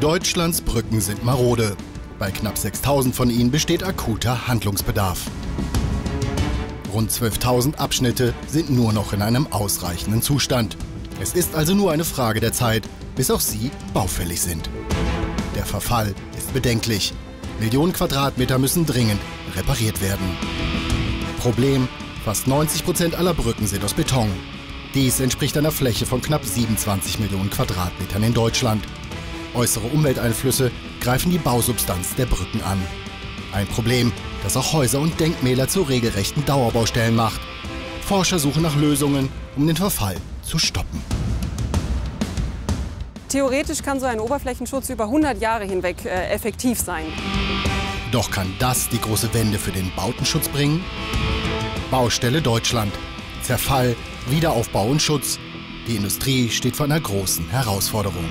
Deutschlands Brücken sind marode. Bei knapp 6.000 von ihnen besteht akuter Handlungsbedarf. Rund 12.000 Abschnitte sind nur noch in einem ausreichenden Zustand. Es ist also nur eine Frage der Zeit, bis auch sie baufällig sind. Der Verfall ist bedenklich. Millionen Quadratmeter müssen dringend repariert werden. Problem: fast 90% aller Brücken sind aus Beton. Dies entspricht einer Fläche von knapp 27 Millionen Quadratmetern in Deutschland. Äußere Umwelteinflüsse greifen die Bausubstanz der Brücken an. Ein Problem, das auch Häuser und Denkmäler zu regelrechten Dauerbaustellen macht. Forscher suchen nach Lösungen, um den Verfall zu stoppen. Theoretisch kann so ein Oberflächenschutz über 100 Jahre hinweg effektiv sein. Doch kann das die große Wende für den Bautenschutz bringen? Baustelle Deutschland. Zerfall, Wiederaufbau und Schutz. Die Industrie steht vor einer großen Herausforderung.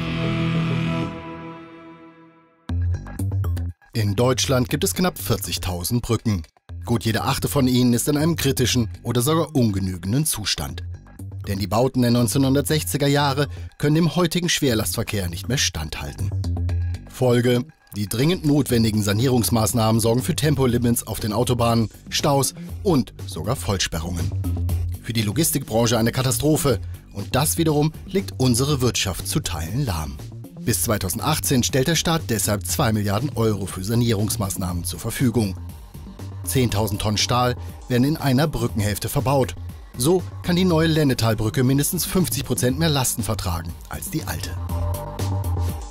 In Deutschland gibt es knapp 40.000 Brücken. Gut jede achte von ihnen ist in einem kritischen oder sogar ungenügenden Zustand. Denn die Bauten der 1960er Jahre können dem heutigen Schwerlastverkehr nicht mehr standhalten. Folge: die dringend notwendigen Sanierungsmaßnahmen sorgen für Tempolimits auf den Autobahnen, Staus und sogar Vollsperrungen. Für die Logistikbranche eine Katastrophe. Und das wiederum legt unsere Wirtschaft zu Teilen lahm. Bis 2018 stellt der Staat deshalb 2 Milliarden Euro für Sanierungsmaßnahmen zur Verfügung. 10.000 Tonnen Stahl werden in einer Brückenhälfte verbaut. So kann die neue Lennetalbrücke mindestens 50% mehr Lasten vertragen als die alte.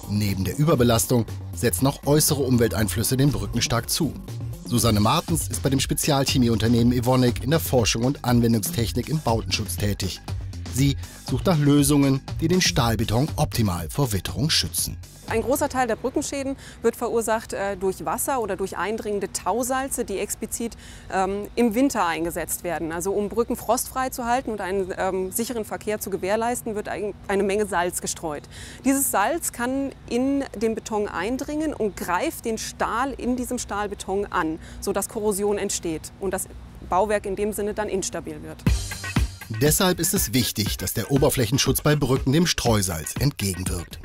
Neben der Überbelastung setzen auch äußere Umwelteinflüsse den Brücken stark zu. Susanne Martens ist bei dem Spezialchemieunternehmen Evonik in der Forschung und Anwendungstechnik im Bautenschutz tätig. Sie sucht nach Lösungen, die den Stahlbeton optimal vor Witterung schützen. Ein großer Teil der Brückenschäden wird verursacht durch Wasser oder durch eindringende Tausalze, die explizit im Winter eingesetzt werden. Also um Brücken frostfrei zu halten und einen sicheren Verkehr zu gewährleisten, wird eine Menge Salz gestreut. Dieses Salz kann in den Beton eindringen und greift den Stahl in diesem Stahlbeton an, sodass Korrosion entsteht und das Bauwerk in dem Sinne dann instabil wird. Deshalb ist es wichtig, dass der Oberflächenschutz bei Brücken dem Streusalz entgegenwirkt.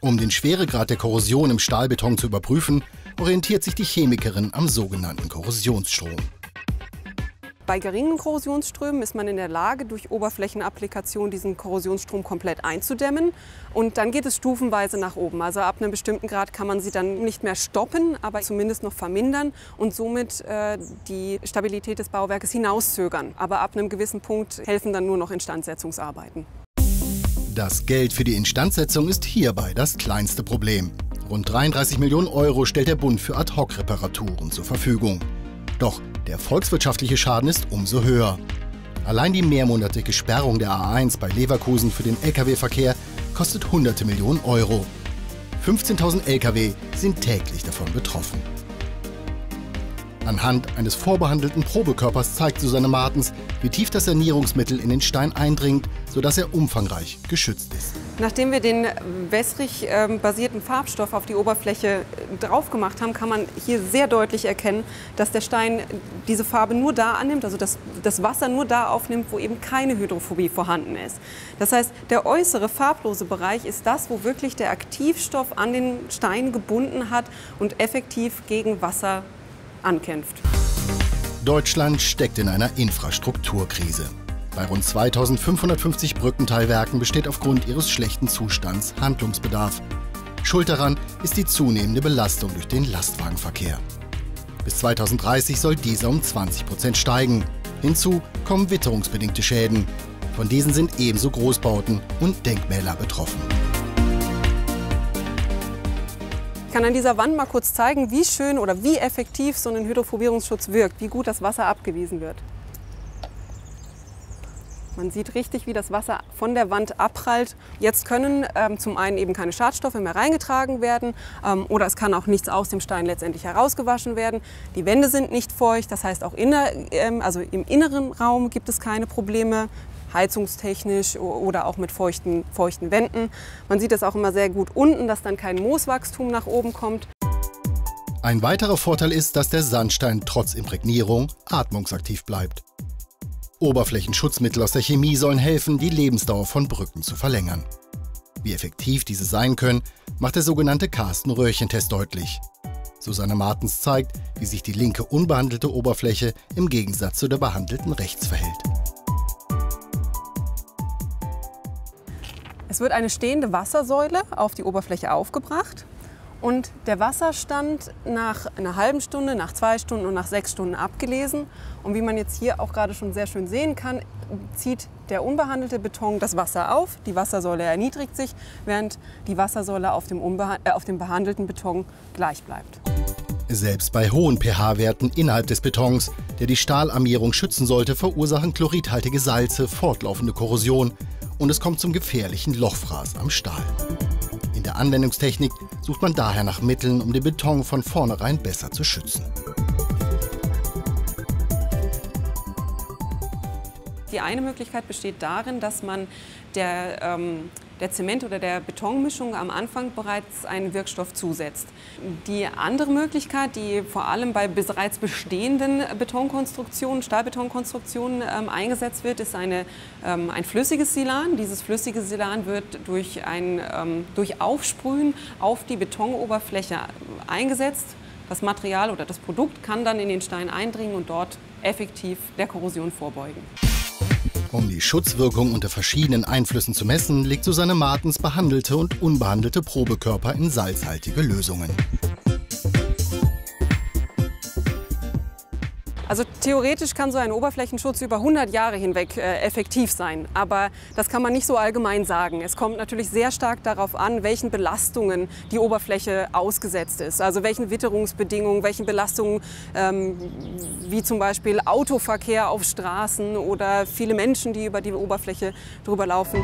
Um den Schweregrad der Korrosion im Stahlbeton zu überprüfen, orientiert sich die Chemikerin am sogenannten Korrosionsstrom. Bei geringen Korrosionsströmen ist man in der Lage, durch Oberflächenapplikation diesen Korrosionsstrom komplett einzudämmen. Und dann geht es stufenweise nach oben. Also ab einem bestimmten Grad kann man sie dann nicht mehr stoppen, aber zumindest noch vermindern und somit die Stabilität des Bauwerkes hinauszögern. Aber ab einem gewissen Punkt helfen dann nur noch Instandsetzungsarbeiten. Das Geld für die Instandsetzung ist hierbei das kleinste Problem. Rund 33 Millionen Euro stellt der Bund für Ad-hoc-Reparaturen zur Verfügung. Doch der volkswirtschaftliche Schaden ist umso höher. Allein die mehrmonatige Sperrung der A1 bei Leverkusen für den Lkw-Verkehr kostet hunderte Millionen Euro. 15.000 Lkw sind täglich davon betroffen. Anhand eines vorbehandelten Probekörpers zeigt Susanne Martens, wie tief das Sanierungsmittel in den Stein eindringt, sodass er umfangreich geschützt ist. Nachdem wir den wässrig-basierten Farbstoff auf die Oberfläche drauf gemacht haben, kann man hier sehr deutlich erkennen, dass der Stein diese Farbe nur da annimmt, also dass das Wasser nur da aufnimmt, wo eben keine Hydrophobie vorhanden ist. Das heißt, der äußere farblose Bereich ist das, wo wirklich der Aktivstoff an den Stein gebunden hat und effektiv gegen Wasser ankämpft. Deutschland steckt in einer Infrastrukturkrise. Bei rund 2550 Brückenteilwerken besteht aufgrund ihres schlechten Zustands Handlungsbedarf. Schuld daran ist die zunehmende Belastung durch den Lastwagenverkehr. Bis 2030 soll dieser um 20% steigen. Hinzu kommen witterungsbedingte Schäden. Von diesen sind ebenso Großbauten und Denkmäler betroffen. Ich kann an dieser Wand mal kurz zeigen, wie schön oder wie effektiv so ein Hydrophobierungsschutz wirkt, wie gut das Wasser abgewiesen wird. Man sieht richtig, wie das Wasser von der Wand abprallt. Jetzt können zum einen eben keine Schadstoffe mehr reingetragen werden oder es kann auch nichts aus dem Stein letztendlich herausgewaschen werden. Die Wände sind nicht feucht, das heißt auch also im inneren Raum gibt es keine Probleme. Heizungstechnisch oder auch mit feuchten Wänden. Man sieht das auch immer sehr gut unten, dass dann kein Mooswachstum nach oben kommt. Ein weiterer Vorteil ist, dass der Sandstein trotz Imprägnierung atmungsaktiv bleibt. Oberflächenschutzmittel aus der Chemie sollen helfen, die Lebensdauer von Brücken zu verlängern. Wie effektiv diese sein können, macht der sogenannte Karsten-Röhrchentest deutlich. Susanne Martens zeigt, wie sich die linke unbehandelte Oberfläche im Gegensatz zu der behandelten rechts verhält. Es wird eine stehende Wassersäule auf die Oberfläche aufgebracht und der Wasserstand nach einer halben Stunde, nach 2 Stunden und nach 6 Stunden abgelesen. Und wie man jetzt hier auch gerade schon sehr schön sehen kann, zieht der unbehandelte Beton das Wasser auf, die Wassersäule erniedrigt sich, während die Wassersäule auf dem behandelten Beton gleich bleibt. Selbst bei hohen pH-Werten innerhalb des Betons, der die Stahlarmierung schützen sollte, verursachen chloridhaltige Salze fortlaufende Korrosion und es kommt zum gefährlichen Lochfraß am Stahl. In der Anwendungstechnik sucht man daher nach Mitteln, um den Beton von vornherein besser zu schützen. Die eine Möglichkeit besteht darin, dass man der Zement- oder der Betonmischung am Anfang bereits einen Wirkstoff zusetzt. Die andere Möglichkeit, die vor allem bei bereits bestehenden Betonkonstruktionen, Stahlbetonkonstruktionen eingesetzt wird, ist ein flüssiges Silan. Dieses flüssige Silan wird durch Aufsprühen auf die Betonoberfläche eingesetzt. Das Material oder das Produkt kann dann in den Stein eindringen und dort effektiv der Korrosion vorbeugen. Um die Schutzwirkung unter verschiedenen Einflüssen zu messen, legt Susanne Martens behandelte und unbehandelte Probekörper in salzhaltige Lösungen. Also theoretisch kann so ein Oberflächenschutz über 100 Jahre hinweg effektiv sein, aber das kann man nicht so allgemein sagen. Es kommt natürlich sehr stark darauf an, welchen Belastungen die Oberfläche ausgesetzt ist, also welchen Witterungsbedingungen, welchen Belastungen wie zum Beispiel Autoverkehr auf Straßen oder viele Menschen, die über die Oberfläche drüber laufen.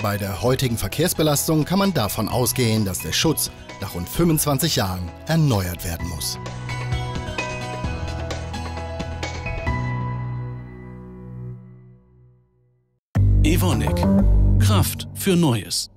Bei der heutigen Verkehrsbelastung kann man davon ausgehen, dass der Schutz nach rund 25 Jahren erneuert werden muss. Evonik. Kraft für Neues.